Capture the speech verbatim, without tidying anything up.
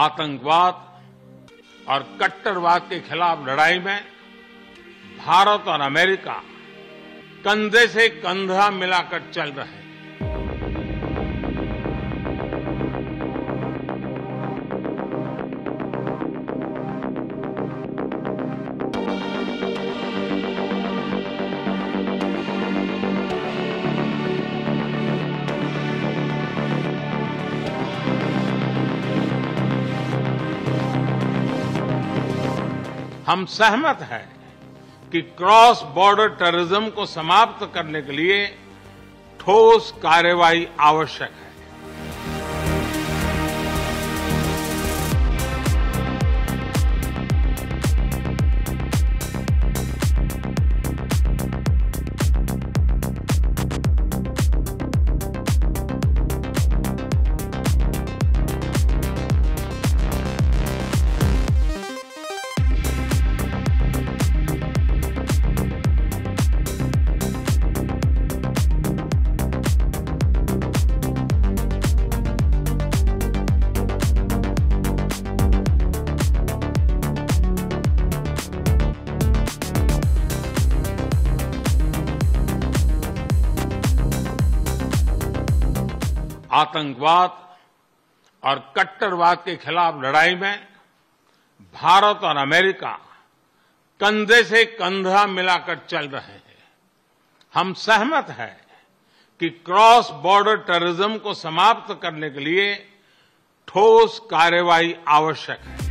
आतंकवाद और कट्टरवाद के खिलाफ लड़ाई में भारत और अमेरिका कंधे से कंधा मिलाकर चल रहे हैं। हम सहमत हैं कि क्रॉस बॉर्डर टेररिज्म को समाप्त करने के लिए ठोस कार्रवाई आवश्यक है। आतंकवाद और कट्टरवाद के खिलाफ लड़ाई में भारत और अमेरिका कंधे से कंधा मिलाकर चल रहे हैं। हम सहमत हैं कि क्रॉस बॉर्डर टेररिज्म को समाप्त करने के लिए ठोस कार्रवाई आवश्यक है।